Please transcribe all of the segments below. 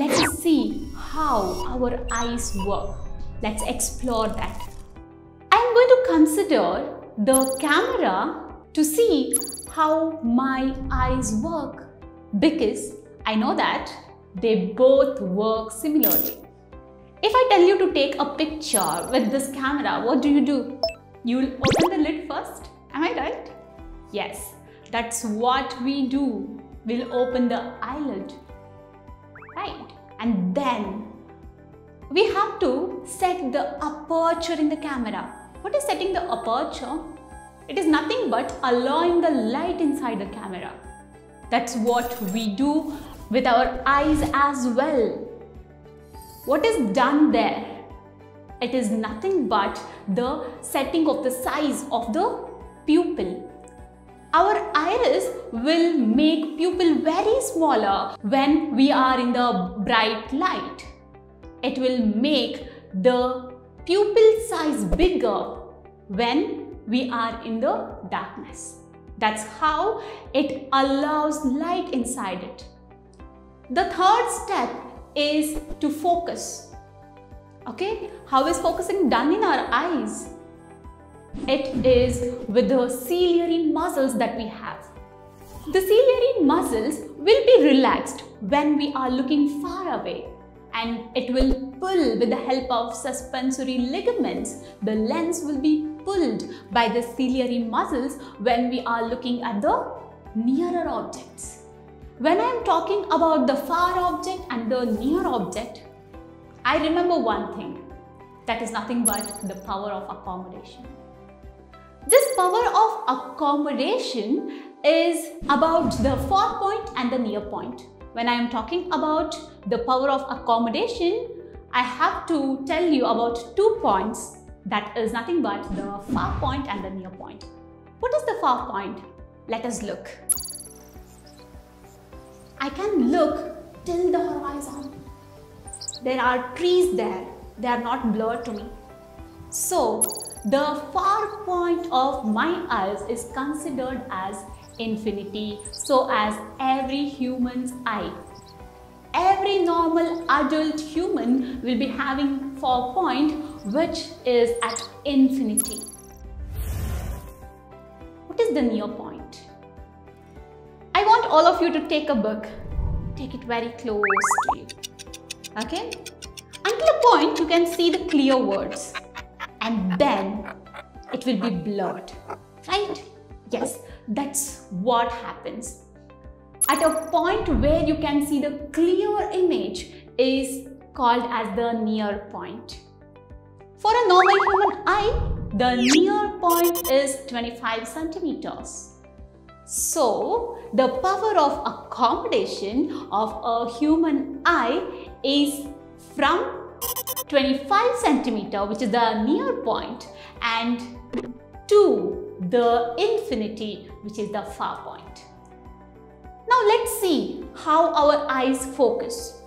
Let's see how our eyes work. Let's explore that. I'm going to consider the camera to see how my eyes work, because I know that they both work similarly. If I tell you to take a picture with this camera, what do? You'll open the lid first. Am I right? Yes, that's what we do. We'll open the eyelid, right? And then we have to set the aperture in the camera. What is setting the aperture? It is nothing but allowing the light inside the camera. That's what we do with our eyes as well. What is done there? It is nothing but the setting of the size of the pupil. Our iris will make pupil very smaller when we are in the bright light. It will make the pupil size bigger when we are in the darkness. That's how it allows light inside it. The third step is to focus. Okay, how is focusing done in our eyes? It is with the ciliary muscles that we have. The ciliary muscles will be relaxed when we are looking far away, and it will pull with the help of suspensory ligaments. The lens will be pulled by the ciliary muscles when we are looking at the nearer objects. When I am talking about the far object and the near object, I remember one thing, that is nothing but the power of accommodation. This power of accommodation is about the far point and the near point. When I am talking about the power of accommodation, I have to tell you about 2 points, that is nothing but the far point and the near point. What is the far point? Let us look. I can look till the horizon. There are trees there, they are not blurred to me. So, the far point of my eyes is considered as infinity, so as every human's eye. Every normal adult human will be having far point which is at infinity. What is the near point? I want all of you to take a book. Take it very close to you. Okay? Until a point you can see the clear words, and then it will be blurred, right? Yes, that's what happens. At a point where you can see the clear image is called as the near point. For a normal human eye, the near point is 25 centimeters. So, the power of accommodation of a human eye is from 25 centimeter, which is the near point, and to the infinity, which is the far point. Now let's see how our eyes focus.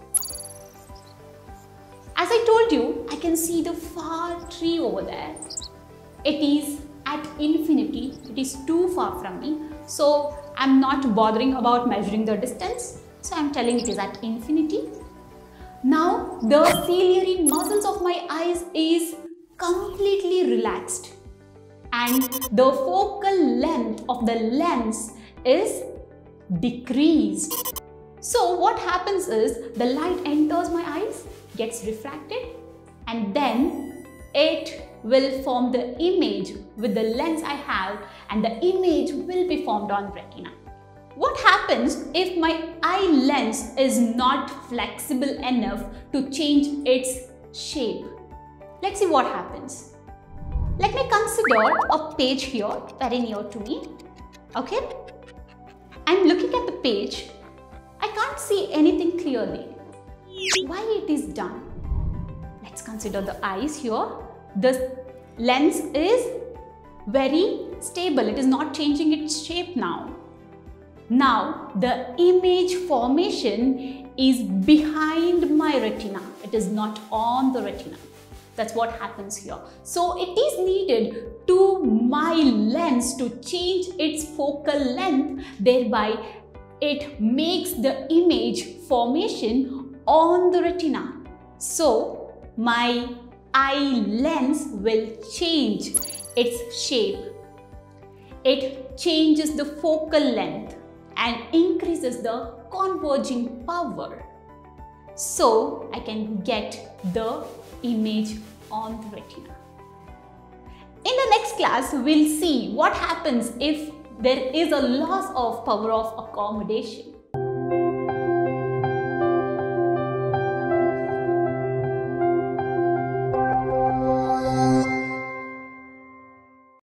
As I told you, I can see the far tree over there. It is at infinity, it is too far from me. So I'm not bothering about measuring the distance. So I'm telling it is at infinity. Now the ciliary muscles of my eyes is completely relaxed, and the focal length of the lens is decreased. So what happens is the light enters my eyes, gets refracted, and then it will form the image with the lens I have, and the image will be formed on retina. What happens if my eye lens is not flexible enough to change its shape? Let's see what happens. Let me consider a page here very near to me. Okay? I'm looking at the page. I can't see anything clearly. Why it is done? Let's consider the eyes here. The lens is very stable. It is not changing its shape now. Now the image formation is behind my retina. It is not on the retina. That's what happens here. So it is needed to my lens to change its focal length. Thereby it makes the image formation on the retina. So my eye lens will change its shape. It changes the focal length and increases the converging power. So I can get the image on the retina. In the next class, we'll see what happens if there is a loss of power of accommodation.